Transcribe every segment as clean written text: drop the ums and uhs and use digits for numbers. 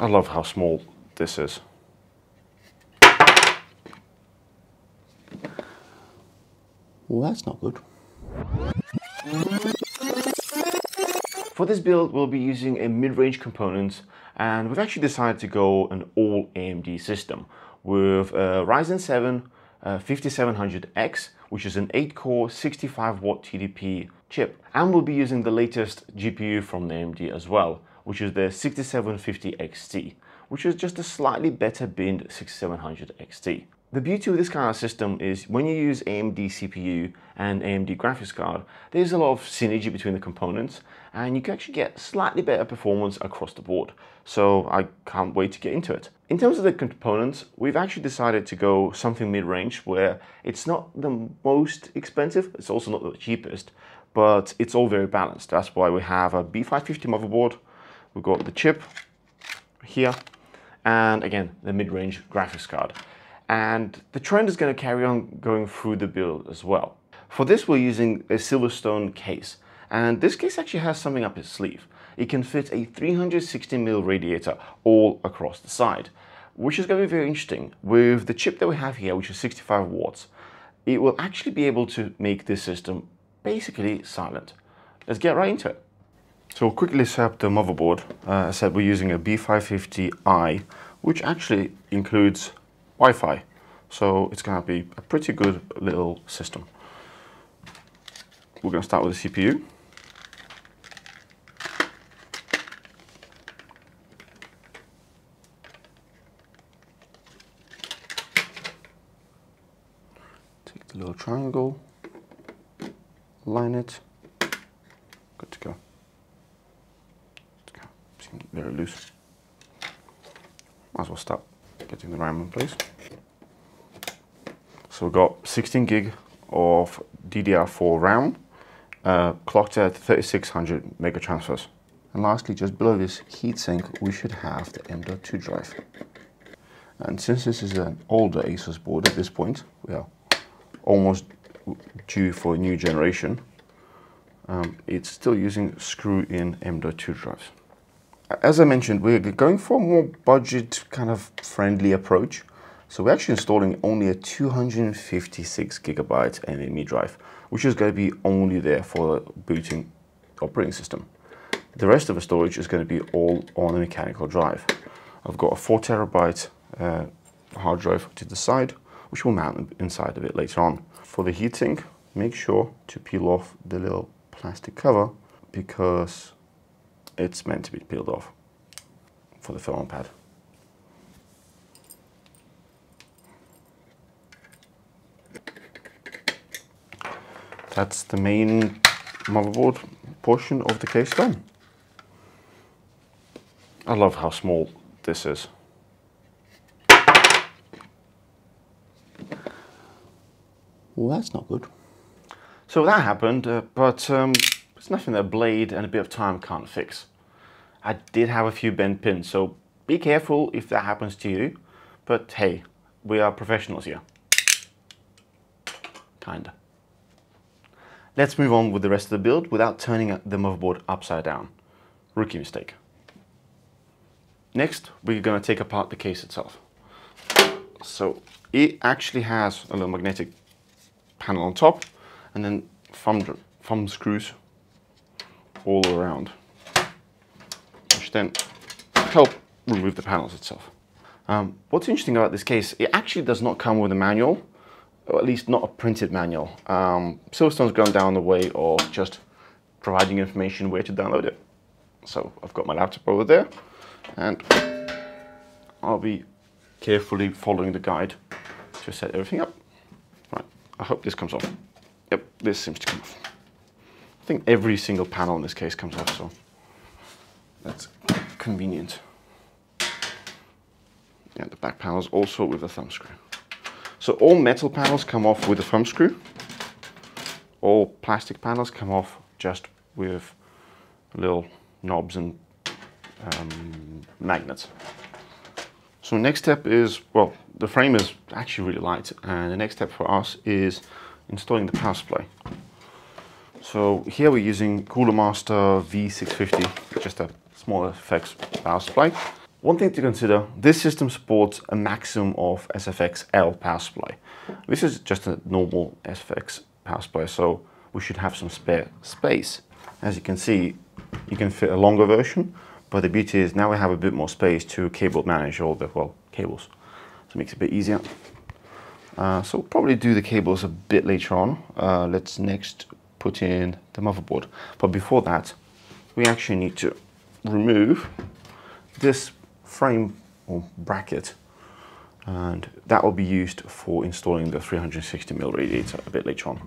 I love how small this is. Well, that's not good. For this build, we'll be using a mid-range component, and we've actually decided to go an all AMD system with a Ryzen 7 5700X, which is an 8-core 65-watt TDP chip. And we'll be using the latest GPU from AMD as well, which is the 6750 XT, which is just a slightly better binned 6700 XT. The beauty of this kind of system is when you use AMD CPU and AMD graphics card, there's a lot of synergy between the components and you can actually get slightly better performance across the board. So I can't wait to get into it. In terms of the components, we've actually decided to go something mid-range where it's not the most expensive, it's also not the cheapest, but it's all very balanced. That's why we have a B550 motherboard, we've got the chip here, and again, the mid-range graphics card. And the trend is going to carry on going through the build as well. For this, we're using a Silverstone case, and this case actually has something up its sleeve. It can fit a 360mm radiator all across the side, which is going to be very interesting. With the chip that we have here, which is 65 watts, it will actually be able to make this system basically silent. Let's get right into it. So we'll quickly set up the motherboard. I said we're using a B550i, which actually includes Wi-Fi, so it's going to be a pretty good little system. We're going to start with the CPU. Take the little triangle, line it, good to go. Seems very loose. Might as well start getting the RAM in place. So we've got 16 gig of DDR4 RAM, clocked at 3600 megatransfers. And lastly, just below this heatsink, we should have the M.2 drive. And since this is an older ASUS board at this point, we are almost due for a new generation, it's still using screw-in M.2 drives. As I mentioned, we're going for a more budget kind of friendly approach. So we're actually installing only a 256GB NVMe drive, which is going to be only there for the booting operating system. The rest of the storage is going to be all on a mechanical drive. I've got a 4TB hard drive to the side, which we'll mount inside of it later on. For the heatsink, make sure to peel off the little plastic cover because it's meant to be peeled off for the filament pad. That's the main motherboard portion of the case done. I love how small this is. Well, that's not good. So that happened, but it's nothing that a blade and a bit of time can't fix. I did have a few bent pins, so be careful if that happens to you, but hey, we are professionals here. Kinda. Let's move on with the rest of the build without turning the motherboard upside down. Rookie mistake. Next, we're going to take apart the case itself. So it actually has a little magnetic panel on top and then thumb screws all around, which then help remove the panels itself. What's interesting about this case, it actually does not come with a manual, or at least not a printed manual. Silverstone's gone down the way of just providing information where to download it. So I've got my laptop over there, and I'll be carefully following the guide to set everything up. Right, I hope this comes off. Yep, this seems to come off. I think every single panel in this case comes off, so that's convenient. Yeah, the back panel is also with a thumb screw. So all metal panels come off with a thumb screw. All plastic panels come off just with little knobs and magnets. So next step is, well, the frame is actually really light, and the next step for us is installing the power supply. So here we're using Cooler Master V650, just a small FX power supply. One thing to consider, this system supports a maximum of SFX-L power supply. This is just a normal SFX power supply, so we should have some spare space. As you can see, you can fit a longer version, but the beauty is now we have a bit more space to cable manage all the, well, cables. So it makes it a bit easier. So we'll probably do the cables a bit later on. Let's next put in the motherboard. But before that, we actually need to remove this frame or bracket, and that will be used for installing the 360mm radiator a bit later on.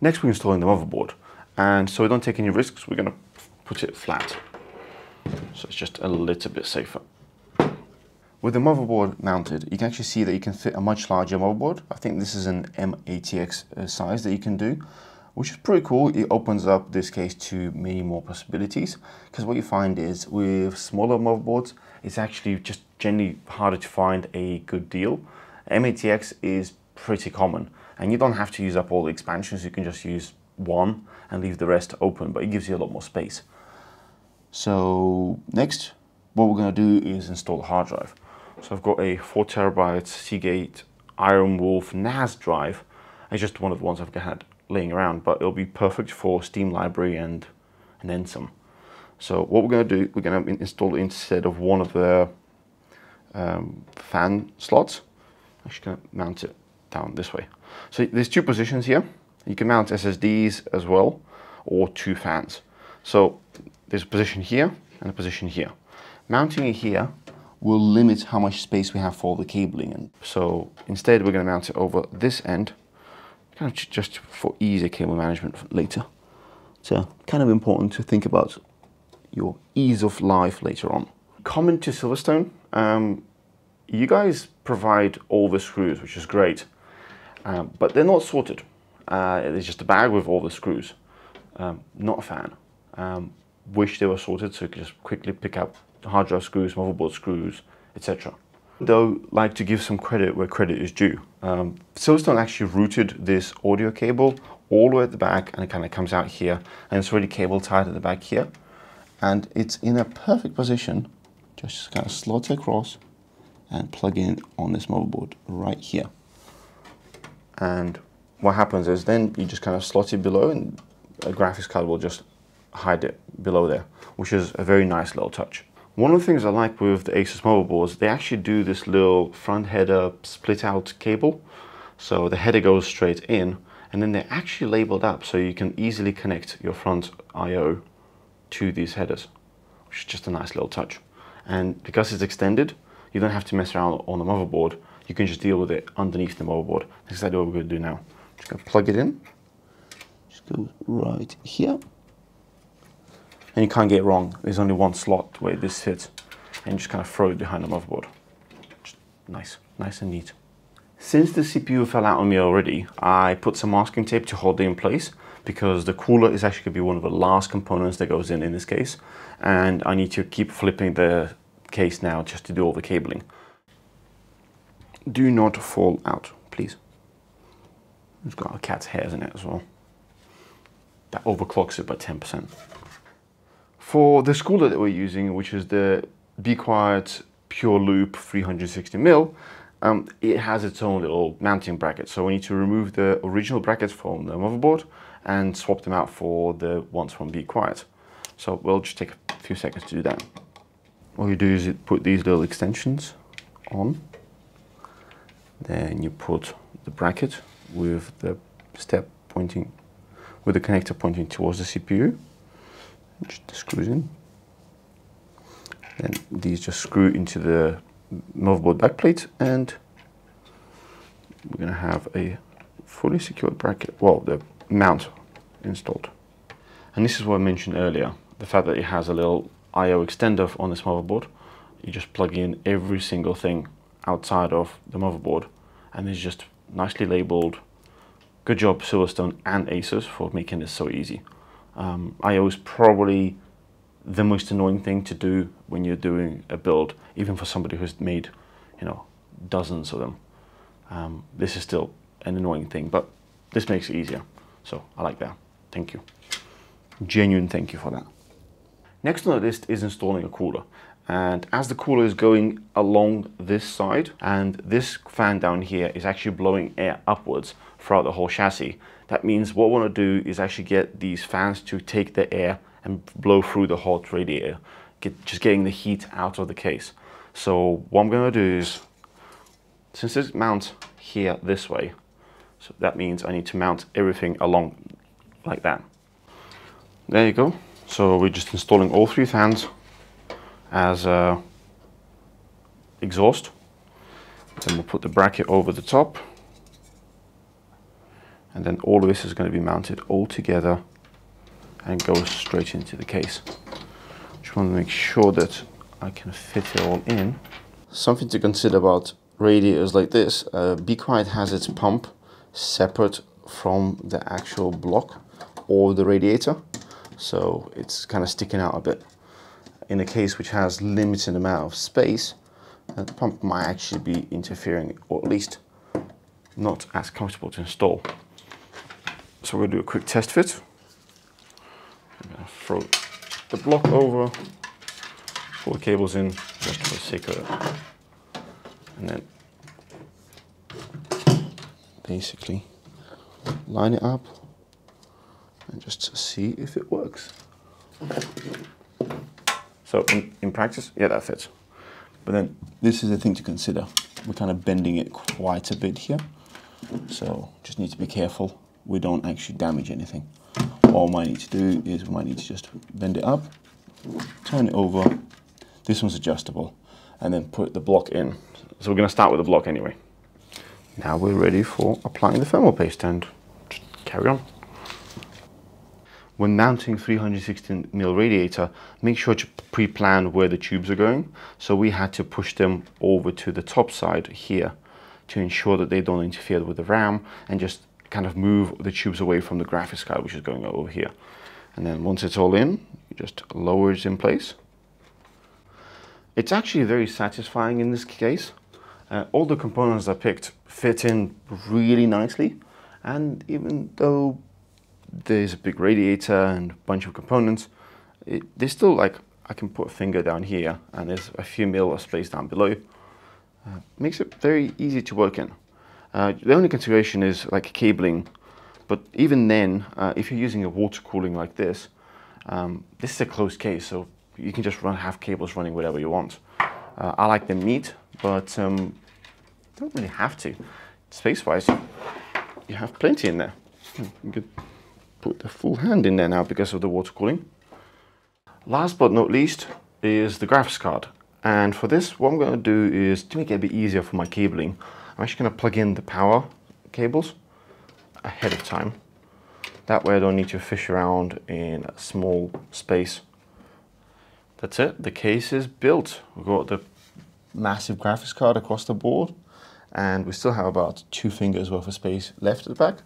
Next, we're installing the motherboard, and so we don't take any risks, we're going to put it flat, so it's just a little bit safer. With the motherboard mounted, you can actually see that you can fit a much larger motherboard. I think this is an mATX size that you can do, which is pretty cool. It opens up this case to many more possibilities, because what you find is with smaller motherboards, it's actually just generally harder to find a good deal. mATX is pretty common, and you don't have to use up all the expansions. You can just use one and leave the rest open, but it gives you a lot more space. So next, what we're going to do is install the hard drive. So I've got a 4TB Seagate IronWolf NAS drive. It's just one of the ones I've had laying around, but it'll be perfect for Steam library and then some. So what we're going to do, we're going to install it instead of one of the fan slots. I'm just going to mount it down this way. So there's two positions here. You can mount SSDs as well, or two fans. So there's a position here and a position here. Mounting it here will limit how much space we have for the cabling. And so instead we're going to mount it over this end, kind of just for easier cable management later. So kind of important to think about your ease of life later on. Common to Silverstone, you guys provide all the screws, which is great, but they're not sorted. It's just a bag with all the screws. Not a fan. Wish they were sorted so you could just quickly pick up hard drive screws, motherboard screws, etc. Though, like to give some credit where credit is due. Silverstone actually routed this audio cable all the way at the back, and it kind of comes out here, and it's really cable tied at the back here, and it's in a perfect position. Just kind of slot it across and plug in on this motherboard right here. And what happens is then you just kind of slot it below, and a graphics card will just hide it below there, which is a very nice little touch. One of the things I like with the ASUS motherboards, they actually do this little front header split out cable. So the header goes straight in, and then they're actually labeled up so you can easily connect your front IO to these headers, which is just a nice little touch. And because it's extended, you don't have to mess around on the motherboard. You can just deal with it underneath the motherboard. That's exactly what we're going to do now. Just going to plug it in. Just go right here. And you can't get it wrong. There's only one slot where this sits, and you just kind of throw it behind the motherboard. Just nice, nice and neat. Since the CPU fell out on me already, I put some masking tape to hold it in place, because the cooler is actually going to be one of the last components that goes in this case, and I need to keep flipping the case now just to do all the cabling. Do not fall out, please. It's got a cat's hairs in it as well. That overclocks it by 10%. For this cooler that we're using, which is the Be Quiet Pure Loop 360mm, it has its own little mounting bracket. So we need to remove the original brackets from the motherboard and swap them out for the ones from Be Quiet. So we'll just take a few seconds to do that. All you do is you put these little extensions on. Then you put the bracket with the step pointing, with the connector pointing towards the CPU. Just the screws in, then these just screw into the motherboard backplate, and we're going to have a fully secured bracket, well, the mount installed. And this is what I mentioned earlier, the fact that it has a little IO extender on this motherboard. You just plug in every single thing outside of the motherboard, and it's just nicely labeled. Good job Silverstone and ASUS for making this so easy. IO is probably the most annoying thing to do when you're doing a build, even for somebody who's made, you know, dozens of them. This is still an annoying thing, but this makes it easier. So I like that. Thank you. Genuine thank you for that. Next on the list is installing a cooler. And as the cooler is going along this side, and this fan down here is actually blowing air upwards throughout the whole chassis, that means what we want to do is actually get these fans to take the air and blow through the hot radiator, just getting the heat out of the case. So what I'm going to do is, since this mounts here this way, so that means I need to mount everything along like that. There you go. So we're just installing all three fans as exhaust. Then we'll put the bracket over the top, and then all of this is going to be mounted all together and go straight into the case. Just want to make sure that I can fit it all in. Something to consider about radiators like this, Be Quiet has its pump separate from the actual block or the radiator, so it's kind of sticking out a bit. In a case which has limited amount of space, the pump might actually be interfering, or at least not as comfortable to install. So we'll do a quick test fit. I'm going to throw the block over, pull the cables in just for the sake of it, and then basically line it up and just see if it works. So in practice, yeah, that fits. But then this is the thing to consider. We're kind of bending it quite a bit here. So just need to be careful we don't actually damage anything. All we might need to do is we might need to just bend it up, turn it over. This one's adjustable, and then put the block in. So we're gonna start with the block anyway. Now we're ready for applying the thermal paste and just carry on. When mounting 316mm radiator, make sure to pre-plan where the tubes are going. So we had to push them over to the top side here to ensure that they don't interfere with the RAM and just kind of move the tubes away from the graphics card, which is going over here. And then once it's all in, you just lower it in place. It's actually very satisfying in this case. All the components I picked fit in really nicely. And even though there's a big radiator and a bunch of components, there's still, like, I can put a finger down here and there's a few mil of space down below. Makes it very easy to work in. The only consideration is like cabling, but even then, if you're using a water cooling like this, this is a closed case, so you can just have cables running whatever you want. I like them neat, but don't really have to. Space-wise, you have plenty in there. You could put the full hand in there now because of the water cooling. Last but not least is the graphics card. And for this, what I'm going to do is, to make it a bit easier for my cabling, I'm actually going to plug in the power cables ahead of time. That way I don't need to fish around in a small space. That's it, the case is built. We've got the massive graphics card across the board, and we still have about 2 fingers worth of space left at the back.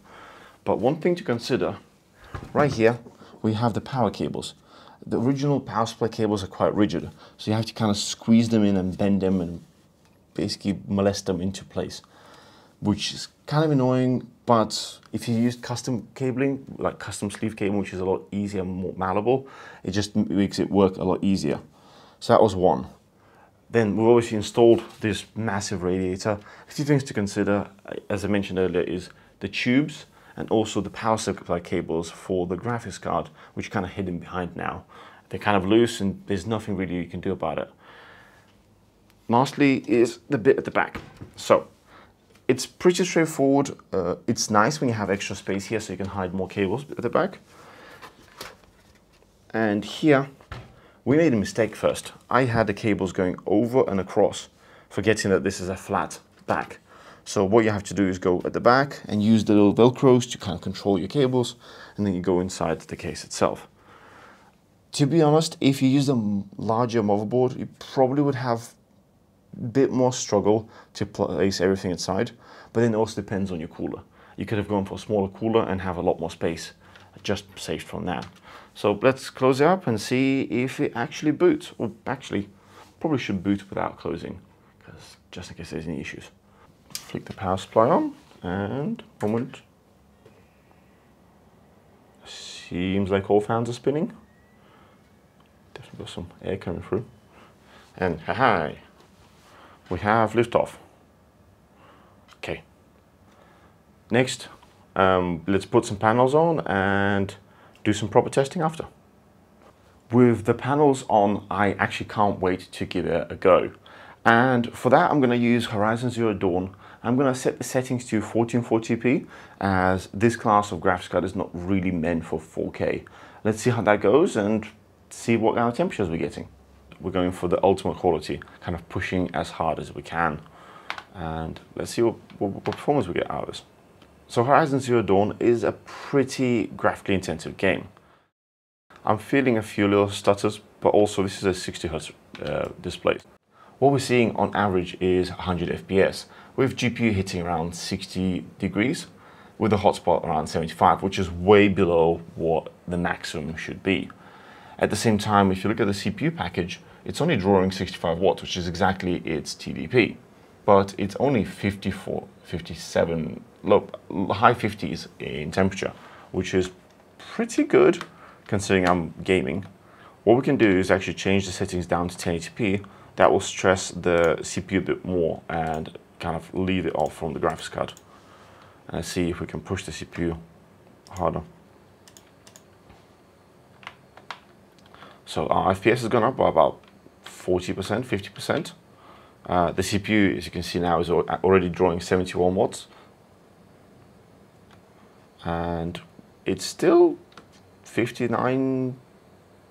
But one thing to consider, right here, we have the power cables. The original power supply cables are quite rigid, so you have to kind of squeeze them in and bend them and basically molest them into place, which is kind of annoying, but if you use custom cabling, like custom sleeve cable, which is a lot easier and more malleable, it just makes it work a lot easier. So that was one. Then we've obviously installed this massive radiator. A few things to consider, as I mentioned earlier, is the tubes, and also the power supply cables for the graphics card, which are kind of hidden behind now. They're kind of loose and there's nothing really you can do about it. Lastly is the bit at the back. So it's pretty straightforward. It's nice when you have extra space here so you can hide more cables at the back. And here, we made a mistake first. I had the cables going over and across, forgetting that this is a flat back. So what you have to do is go at the back and use the little Velcros to kind of control your cables, and then you go inside the case itself. To be honest, if you use a larger motherboard, you probably would have a bit more struggle to place everything inside, but then it also depends on your cooler. You could have gone for a smaller cooler and have a lot more space, just saved from that. So let's close it up and see if it actually boots. Or actually, probably should boot without closing, because just in case there's any issues. Flick the power supply on, and moment. Seems like all fans are spinning. Definitely got some air coming through. And hi, we have liftoff. Okay. Next, let's put some panels on and do some proper testing after. With the panels on, I actually can't wait to give it a go. And for that, I'm going to use Horizon Zero Dawn. I'm going to set the settings to 1440p, as this class of graphics card is not really meant for 4K. Let's see how that goes and see what kind of temperatures we're getting. We're going for the ultimate quality, kind of pushing as hard as we can. And let's see what performance we get out of this. So Horizon Zero Dawn is a pretty graphically intensive game. I'm feeling a few little stutters, but also this is a 60Hz display. What we're seeing on average is 100 FPS, with GPU hitting around 60 degrees, with the hotspot around 75, which is way below what the maximum should be. At the same time, if you look at the CPU package, it's only drawing 65 watts, which is exactly its TDP, but it's only 54, 57, high 50s in temperature, which is pretty good considering I'm gaming. What we can do is actually change the settings down to 1080p. That will stress the CPU a bit more and kind of leave it off from the graphics card. And let's see if we can push the CPU harder. So our FPS has gone up by about 40%, 50%. The CPU, as you can see now, is already drawing 71 watts. And it's still 59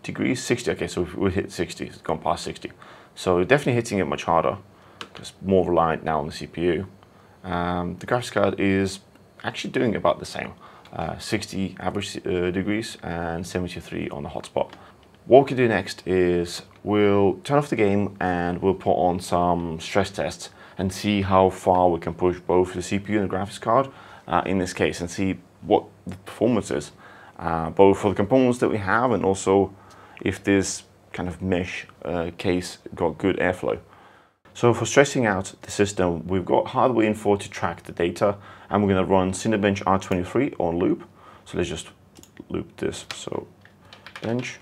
degrees, 60. Okay, so we hit 60, it's gone past 60. So we're definitely hitting it much harder, because more reliant now on the CPU. The graphics card is actually doing about the same, 60 average degrees and 73 on the hotspot. What we can do next is we'll turn off the game and we'll put on some stress tests and see how far we can push both the CPU and the graphics card in this case, and see what the performance is, both for the components that we have and also if this kind of mesh case got good airflow. So for stressing out the system, we've got hardware info to track the data, and we're going to run Cinebench R23 on loop. So let's just loop this. So bench.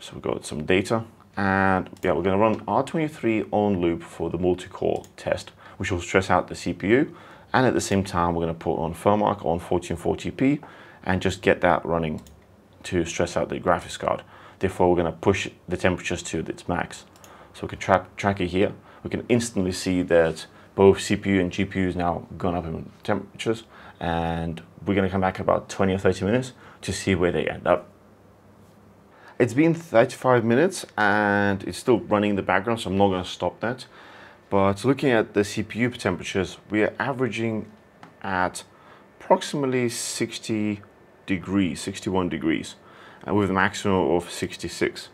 So we've got some data, and yeah, we're going to run R23 on loop for the multi-core test, which will stress out the CPU. And at the same time, we're going to put on Furmark on 1440p and just get that running to stress out the graphics card. Therefore, we're going to push the temperatures to its max. So we can track it here. We can instantly see that both CPU and GPU is now gone up in temperatures. And we're going to come back about 20 or 30 minutes to see where they end up. It's been 35 minutes and it's still running in the background, so I'm not going to stop that. But looking at the CPU temperatures, we are averaging at approximately 60 degrees, 61 degrees. With a maximum of 66.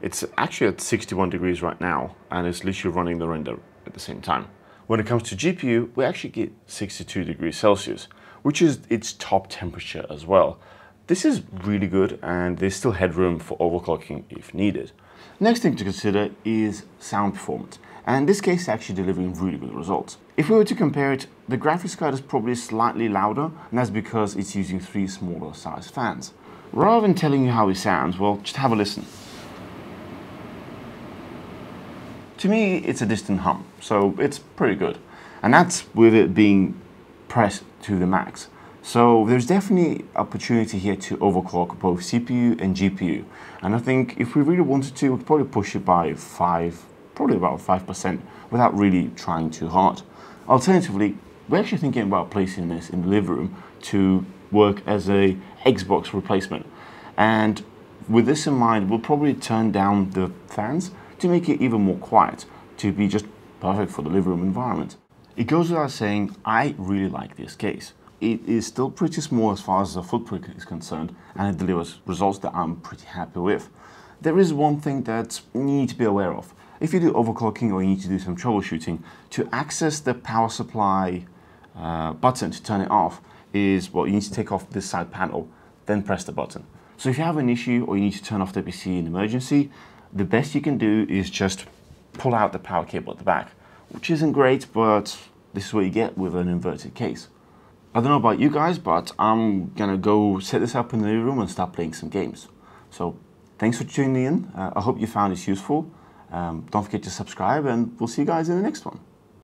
It's actually at 61 degrees right now, and it's literally running the render at the same time. When it comes to GPU, we actually get 62 degrees Celsius, which is its top temperature as well. This is really good, and there's still headroom for overclocking if needed. Next thing to consider is sound performance, and in this case it's actually delivering really good results. If we were to compare it, the graphics card is probably slightly louder, and that's because it's using 3 smaller size fans. Rather than telling you how it sounds, well, just have a listen. To me, it's a distant hum, so it's pretty good. And that's with it being pressed to the max. So there's definitely opportunity here to overclock both CPU and GPU. And I think if we really wanted to, we'd probably push it by about 5% without really trying too hard. Alternatively, we're actually thinking about placing this in the living room to work as a Xbox replacement, and with this in mind we'll probably turn down the fans to make it even more quiet, to be just perfect for the living room environment. It goes without saying, I really like this case. It is still pretty small as far as the footprint is concerned, and it delivers results that I'm pretty happy with. There is one thing that you need to be aware of. If you do overclocking or you need to do some troubleshooting, to access the power supply button to turn it off is, well, you need to take off this side panel, then press the button. So if you have an issue or you need to turn off the PC in emergency, the best you can do is just pull out the power cable at the back, which isn't great, but this is what you get with an inverted case. I don't know about you guys, but I'm gonna go set this up in the living room and start playing some games. So thanks for tuning in. I hope you found this useful. Don't forget to subscribe, and we'll see you guys in the next one.